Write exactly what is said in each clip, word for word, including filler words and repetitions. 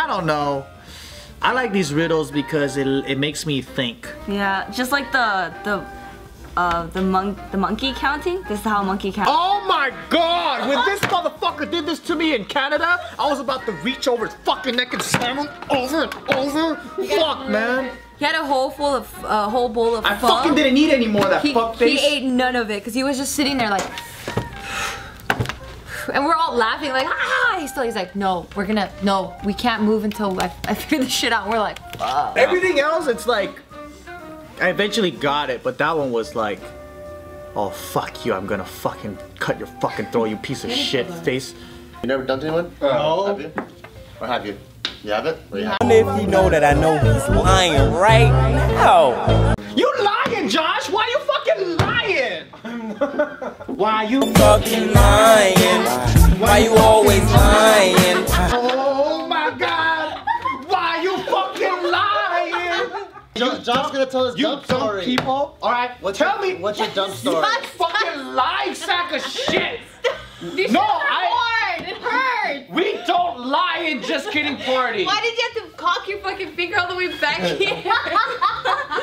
I don't know. I like these riddles because it it makes me think. Yeah, just like the the uh the monk the monkey counting. This is how monkey counts. Oh my God! When this motherfucker did this to me in Canada, I was about to reach over his fucking neck and slam him over and over. Fuck, man. He had a whole full of a uh, whole bowl of. I pho. fucking didn't eat any more of that he, fuck face. He ate none of it because he was just sitting there like. And we're all laughing like, ah! He's still, he's like, no, we're gonna, no, we can't move until I, I figure this shit out. And we're like, fuck. Everything else, it's like, I eventually got it, but that one was like, oh, fuck you, I'm gonna fucking cut your fucking throat, you piece of shit face. You never done to anyone? No. Have you? Or have you? You have it? Or you have it? If you know that I know he's lying right now. You lying, Josh! Why you fucking lying? Why you fucking lying? Why you always lying? Oh my God! Why you fucking lying? John's gonna tell his dumb story. You dumb people! Alright, well, tell me! What's your dumb story? Stop, stop. Fucking lying sack of shit! No, I... It hurts! We don't lie in Just Kidding Party! Why did you have to cock your fucking finger all the way back here?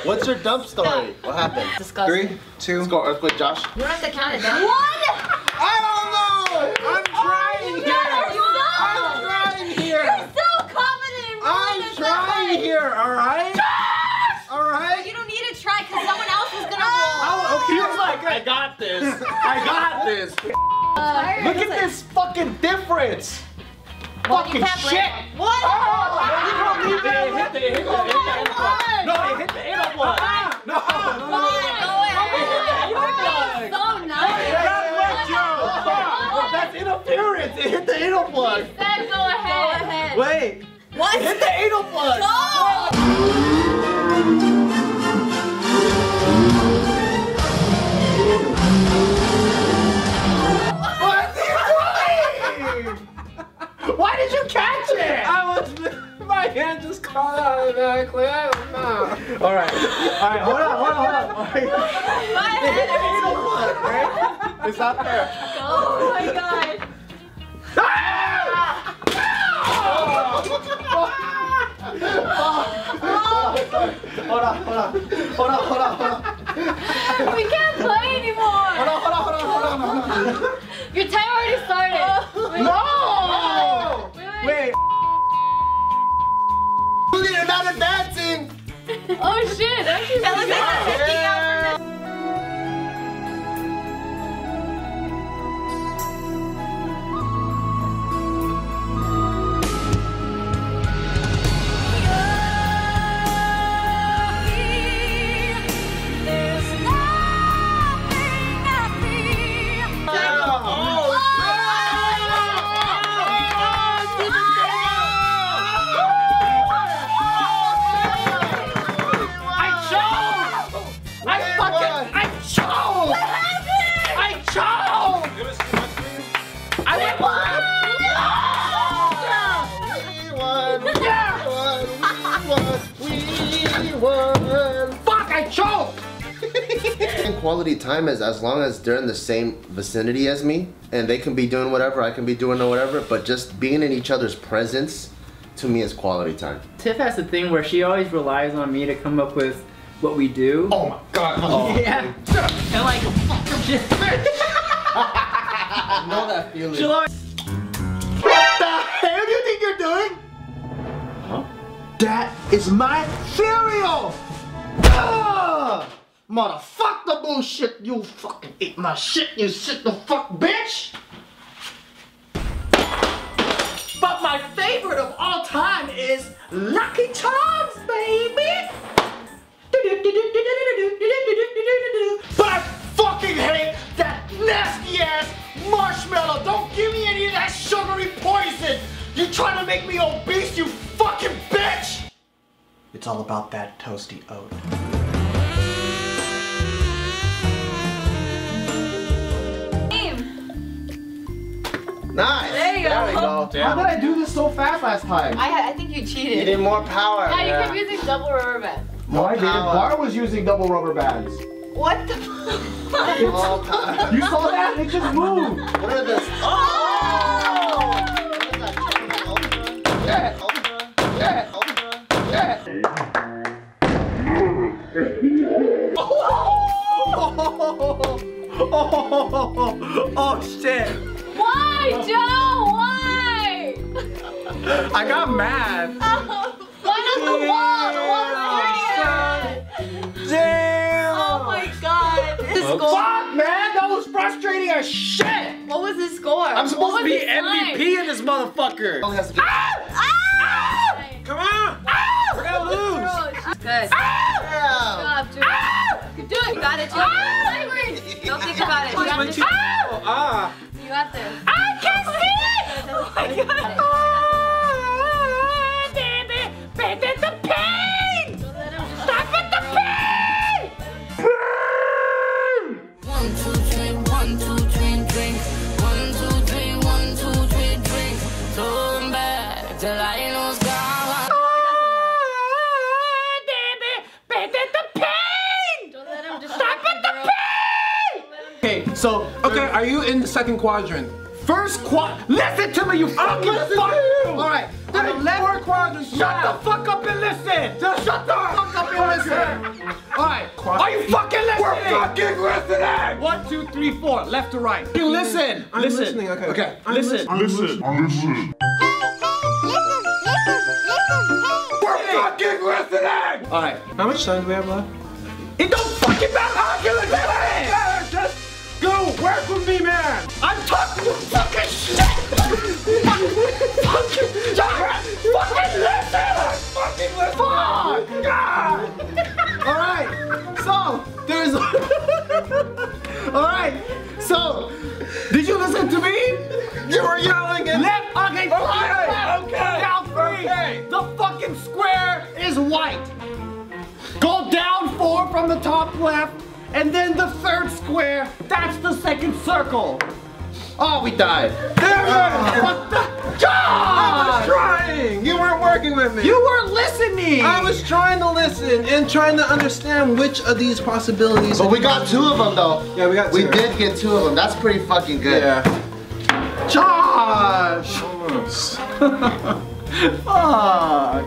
What's your dump story? No. What happened? Disgusting. Three, two, let's go earthquake, Josh. You don't have to count it down. One! I don't know! I'm trying oh, here! God, I'm so, trying here! You're so confident in running I'm trying way. here, alright? Josh! Alright? You don't need to try because someone else is gonna roll. He was like, I got this. I got this. Uh, Look at like... this fucking difference! Well, fucking shit! What? Oh, you don't need that! It hit the, it hit the, it hit the No, it hit the end of one! No! No, no, no! So nice! That's what you! That's interference! It hit the end of one! He said go ahead! Go ahead! Wait! What? It hit the end of one! No! Why did you catch it? I was, my hand just caught out automatically. I don't know. All right, all right, hold on, hold on, hold on. Right. My head is right? It's not fair. Oh my God. Ah! Ah! Oh. Oh. Oh. Hold on, hold on, hold on, hold on, hold on. We can't play anymore. Hold on, hold on, hold on, hold on, hold on. Your time already started. Oh. No. Wait. Look at her, not dancing! Oh shit, that looks like that's looking out for this. Quality time is as long as they're in the same vicinity as me, and they can be doing whatever, I can be doing or whatever, but just being in each other's presence to me is quality time. Tiff has a thing where she always relies on me to come up with what we do. Oh my God. Oh. Yeah. And like, I know that feeling. July. What the hell do you think you're doing? Huh? That is my cereal! Ah! Motherfuck the bullshit, you fucking ate my shit, you shit the fuck bitch! But my favorite of all time is Lucky Charms, baby! But I fucking hate that nasty ass marshmallow! Don't give me any of that sugary poison! You're trying to make me obese, you fucking bitch! It's all about that toasty oat. Nice! There you go! There we go. Damn. How did I do this so fast last time? I, I think you cheated. You did more power. Yeah, yeah. You kept using double rubber bands. No, I didn't. Bar was using double rubber bands. What the fuck? You saw that? It just moved! What is this? Oh! What is that? Ultra? Yeah. Ultra? Oh, oh, oh, oh, oh shit! Why, Joe? Why? I got mad. Oh, why not the wall? The wall was weird. Damn! Oh my god! The score. Fuck, man, that was frustrating as shit. What was the score? I'm supposed to be M V P in this motherfucker. Ah! Ah! Ah! Come on! Ah! We're gonna lose. Good. Ah! Good job, Drew. Ah! Do it. You got it, Joe. Oh, don't think about it. You got this. Ah. You got this. I can't see it! Oh my god. Oh, damn it. Stop with the pain! Stop with the pain! Pain! One, two, three, one, two, three, drink. One, two, three, one, two, three, drink. Throw them back till I know. So, okay, are you in the second quadrant? First quadrant. Listen to me, you fucking fuck! Alright, the left quadrant. Shut yeah. the fuck up and listen! Just shut the fuck up and listen! Alright, are you fucking listening? We're fucking listening! One, two, three, four, left to right. You listen! I'm listen. listening, okay. Okay, I'm listen. I'm listen. I'm listen. Listen. We're fucking listening! Alright, how much time do we have left? It don't fucking matter how you listen! Just go work with me, man! I'm talking to fucking shit! Fucking shit! Fucking listen! Fucking listen! Fuck! God! Alright, so, there's... Alright, so, did you listen to me? You were yelling at... Left, okay, right, okay, okay, down three! Okay. The fucking square is white! Go down four from the top left, and then the third square, that's the second circle. Oh, we died. There uh, what the God! I was trying. You weren't working with me. You weren't listening. I was trying to listen and trying to understand which of these possibilities. But we got two of them, though. Yeah, we got two. We did get two of them. That's pretty fucking good. Yeah. Josh! Fuck.